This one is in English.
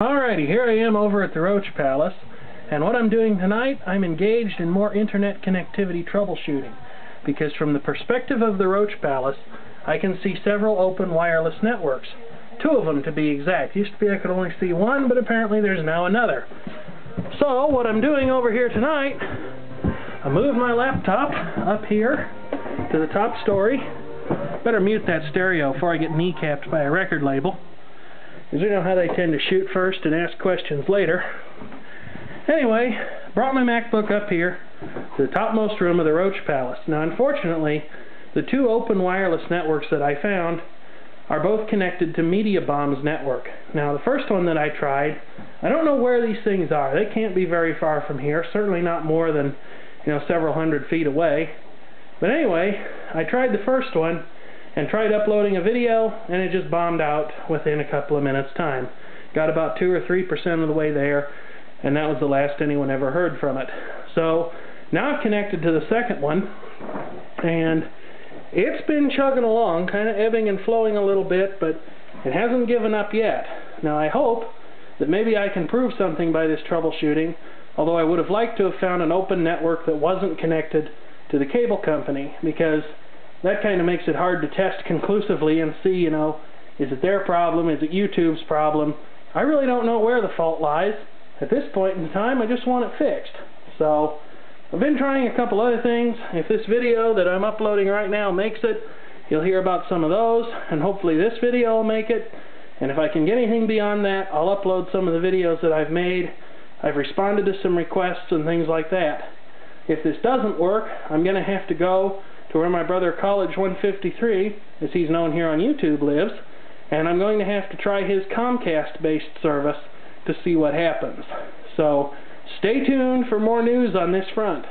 Alrighty, here I am over at the Roach Palace, and what I'm doing tonight, I'm engaged in more internet connectivity troubleshooting, because from the perspective of the Roach Palace, I can see several open wireless networks. Two of them, to be exact. Used to be I could only see one, but apparently there's now another. So, what I'm doing over here tonight, I moved my laptop up here to the top story. Better mute that stereo before I get kneecapped by a record label. Because we know how they tend to shoot first and ask questions later. Anyway, brought my MacBook up here to the topmost room of the Roach Palace. Now, unfortunately, the two open wireless networks that I found are both connected to MediaBomb's network. Now, the first one that I tried, I don't know where these things are. They can't be very far from here, certainly not more than, several hundred feet away. But anyway, I tried the first one, and tried uploading a video, and it just bombed out within a couple of minutes' time. Got about 2 or 3% of the way there, and that was the last anyone ever heard from it. So, now I've connected to the second one, and it's been chugging along, kind of ebbing and flowing a little bit, but it hasn't given up yet. Now, I hope that maybe I can prove something by this troubleshooting, although I would have liked to have found an open network that wasn't connected to the cable company, because that kind of makes it hard to test conclusively and see, is it their problem? Is it YouTube's problem? I really don't know where the fault lies. At this point in time, I just want it fixed. So, I've been trying a couple other things. If this video that I'm uploading right now makes it, you'll hear about some of those, and hopefully this video will make it. And if I can get anything beyond that, I'll upload some of the videos that I've made. I've responded to some requests and things like that. If this doesn't work, I'm going to have to go to where my brother College 153, as he's known here on YouTube, lives, and I'm going to have to try his Comcast-based service to see what happens. So, stay tuned for more news on this front.